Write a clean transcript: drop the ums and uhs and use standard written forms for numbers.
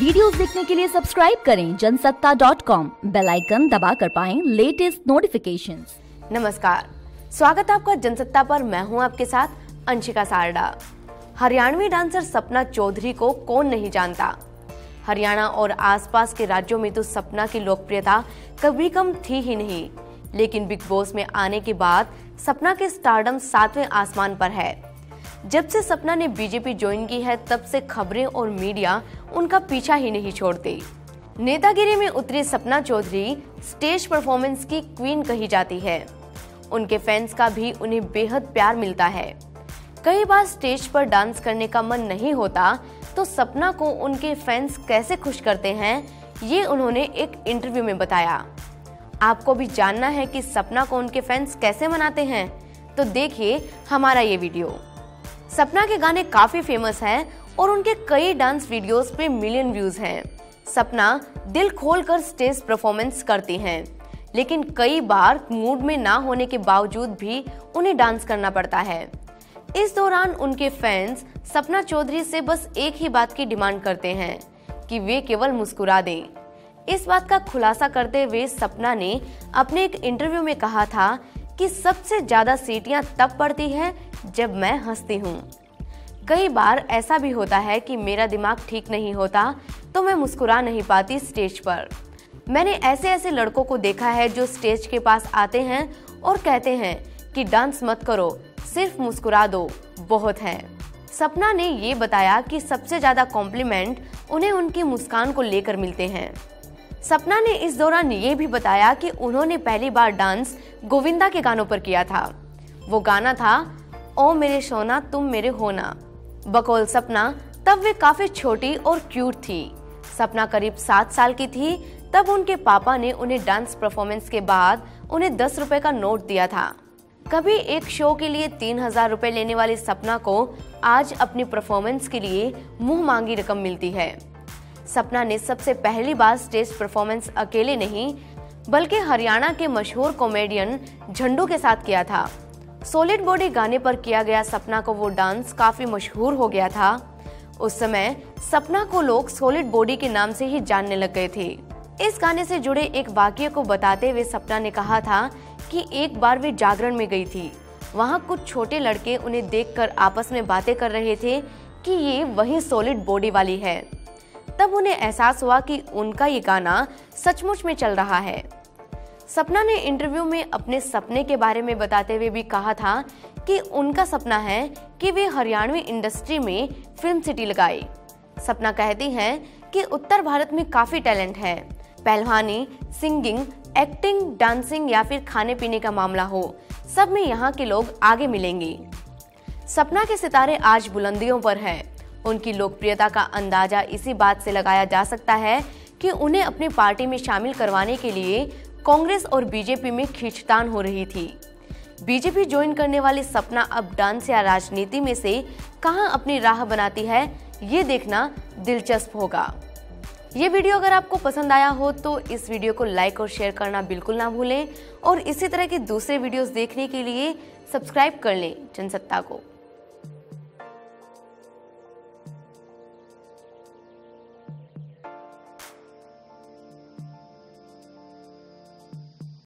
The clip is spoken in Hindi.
वीडियोस देखने के लिए सब्सक्राइब करें जनसत्ता.com, बेल आइकन दबा कर पाएं लेटेस्ट नोटिफिकेशंस। नमस्कार, स्वागत है आपका जनसत्ता पर। मैं हूं आपके साथ अंशिका सारडा। हरियाणवी डांसर सपना चौधरी को कौन नहीं जानता। हरियाणा और आसपास के राज्यों में तो सपना की लोकप्रियता कभी कम थी ही नहीं, लेकिन बिग बॉस में आने के बाद सपना के स्टारडम सातवें आसमान पर है। जब से सपना ने बीजेपी ज्वाइन की है, तब से खबरें और मीडिया उनका पीछा ही नहीं छोड़ती। नेतागिरी में उतरी सपना चौधरी स्टेज परफॉर्मेंस की क्वीन कही जाती है। उनके फैंस का भी उन्हें बेहद प्यार मिलता है। कई बार स्टेज पर डांस करने का मन नहीं होता तो सपना को उनके फैंस कैसे खुश करते हैं, ये उन्होंने एक इंटरव्यू में बताया। आपको भी जानना है कि सपना को उनके फैंस कैसे मनाते हैं, तो देखिए हमारा ये वीडियो। सपना के गाने काफी फेमस हैं और उनके कई डांस वीडियोस पे मिलियन व्यूज हैं। सपना दिल खोलकर स्टेज परफॉर्मेंस करती हैं, लेकिन कई बार मूड में ना होने के बावजूद भी उन्हें डांस करना पड़ता है। इस दौरान उनके फैंस सपना चौधरी से बस एक ही बात की डिमांड करते हैं कि वे केवल मुस्कुरा दें। इस बात का खुलासा करते हुए सपना ने अपने एक इंटरव्यू में कहा था कि सबसे ज्यादा सीटियां तब पड़ती हैं जब मैं हंसती हूँ। कई बार ऐसा भी होता है कि मेरा दिमाग ठीक नहीं होता तो मैं मुस्कुरा नहीं पाती स्टेज पर। मैंने ऐसे ऐसे लड़कों को देखा है जो स्टेज के पास आते हैं और कहते हैं कि डांस मत करो, सिर्फ मुस्कुरा दो, बहुत है। सपना ने ये बताया कि सबसे ज्यादा कॉम्प्लीमेंट उन्हें उनकी मुस्कान को लेकर मिलते हैं। सपना ने इस दौरान ये भी बताया कि उन्होंने पहली बार डांस गोविंदा के गानों पर किया था। वो गाना था ओ मेरे सोना तुम मेरे होना। बकौल सपना, तब वे काफी छोटी और क्यूट थी। सपना करीब 7 साल की थी तब उनके पापा ने उन्हें डांस परफॉर्मेंस के बाद उन्हें 10 रुपए का नोट दिया था। कभी एक शो के लिए 3000 रुपए लेने वाली सपना को आज अपनी परफॉर्मेंस के लिए मुंह मांगी रकम मिलती है। सपना ने सबसे पहली बार स्टेज परफॉर्मेंस अकेले नहीं बल्कि हरियाणा के मशहूर कॉमेडियन झंडू के साथ किया था। सॉलिड बॉडी गाने पर किया गया सपना को वो डांस काफी मशहूर हो गया था। उस समय सपना को लोग सॉलिड बॉडी के नाम से ही जानने लग गए थे। इस गाने से जुड़े एक वाक्य को बताते हुए सपना ने कहा था कि एक बार वे जागरण में गई थी। वहां कुछ छोटे लड़के उन्हें देखकर आपस में बातें कर रहे थे कि ये वही सॉलिड बॉडी वाली है। तब उन्हें एहसास हुआ कि उनका ये गाना सचमुच में चल रहा है। सपना ने इंटरव्यू में अपने सपने के बारे में बताते हुए भी कहा था कि उनका सपना है कि वे हरियाणवी इंडस्ट्री में फिल्म सिटी लगाए। सपना कहती हैं कि उत्तर भारत में काफी टैलेंट है, पहलवानी, सिंगिंग, एक्टिंग, डांसिंग या फिर खाने पीने का मामला हो, सब में यहाँ के लोग आगे मिलेंगे। सपना के सितारे आज बुलंदियों पर है। उनकी लोकप्रियता का अंदाजा इसी बात से लगाया जा सकता है कि उन्हें अपनी पार्टी में शामिल करवाने के लिए कांग्रेस और बीजेपी में खींचतान हो रही थी। बीजेपी ज्वाइन करने वाली सपना अब डांस या राजनीति में से कहां अपनी राह बनाती है, ये देखना दिलचस्प होगा। ये वीडियो अगर आपको पसंद आया हो तो इस वीडियो को लाइक और शेयर करना बिल्कुल ना भूलें और इसी तरह के दूसरे वीडियोस देखने के लिए सब्सक्राइब कर लें जनसत्ता को।